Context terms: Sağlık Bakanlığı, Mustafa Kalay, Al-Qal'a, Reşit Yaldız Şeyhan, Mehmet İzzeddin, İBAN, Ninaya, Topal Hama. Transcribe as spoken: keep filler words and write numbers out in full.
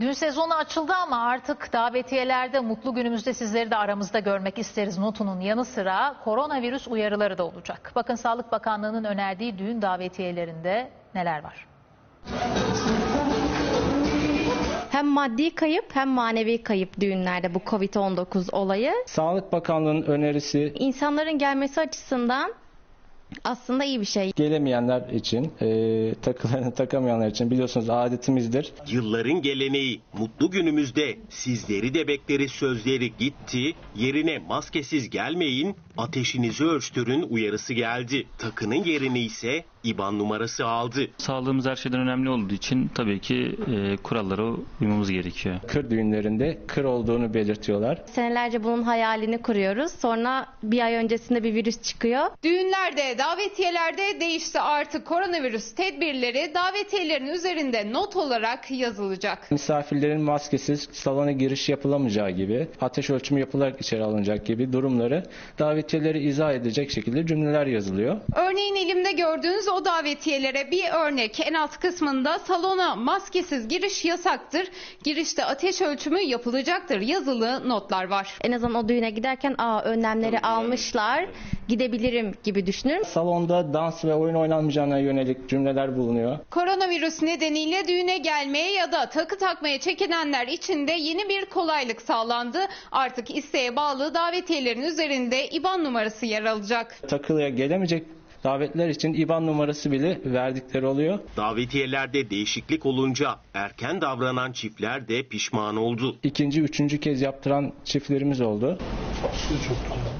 Dün sezonu açıldı ama artık davetiyelerde mutlu günümüzde sizleri de aramızda görmek isteriz notunun yanı sıra koronavirüs uyarıları da olacak. Bakın Sağlık Bakanlığı'nın önerdiği düğün davetiyelerinde neler var? Hem maddi kayıp hem manevi kayıp düğünlerde bu kovid on dokuz olayı. Sağlık Bakanlığı'nın önerisi insanların gelmesi açısından aslında iyi bir şey. Gelemeyenler için, e, takılarını takamayanlar için biliyorsunuz adetimizdir. Yılların geleneği mutlu günümüzde sizleri de bekleriz sözleri gitti. Yerine maskesiz gelmeyin, ateşinizi ölçtürün uyarısı geldi. Takının yerini ise İban numarası aldı. Sağlığımız her şeyden önemli olduğu için tabii ki e, kurallara uymamız gerekiyor. Kır düğünlerinde kır olduğunu belirtiyorlar. Senelerce bunun hayalini kuruyoruz. Sonra bir ay öncesinde bir virüs çıkıyor. Düğünlerde, davetiyelerde değişti artık koronavirüs tedbirleri. Davetiyelerin üzerinde not olarak yazılacak. Misafirlerin maskesiz salona giriş yapılamayacağı gibi, ateş ölçümü yapılarak içeri alınacak gibi durumları davetiyeleri izah edecek şekilde cümleler yazılıyor. Örneğin elimde gördüğünüz o davetiyelere bir örnek. En alt kısmında salona maskesiz giriş yasaktır. Girişte ateş ölçümü yapılacaktır yazılı notlar var. En azından o düğüne giderken aa önlemleri tabii almışlar, yani gidebilirim gibi düşünürüm. Salonda dans ve oyun oynanmayacağına yönelik cümleler bulunuyor. Koronavirüs nedeniyle düğüne gelmeye ya da takı takmaya çekinenler için de yeni bir kolaylık sağlandı. Artık isteğe bağlı davetiyelerin üzerinde İban numarası yer alacak. Takılıya gelemeyecek davetler için İban numarası bile verdikleri oluyor. Davetiyelerde değişiklik olunca erken davranan çiftler de pişman oldu. İkinci, üçüncü kez yaptıran çiftlerimiz oldu. Çok güzel.